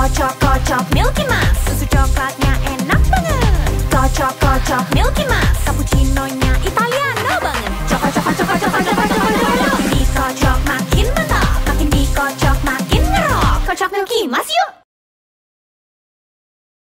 Kocok kocok Milky Mas. Susu coklatnya enak banget. Kocok kocok Milky Mas. Cappuccinonya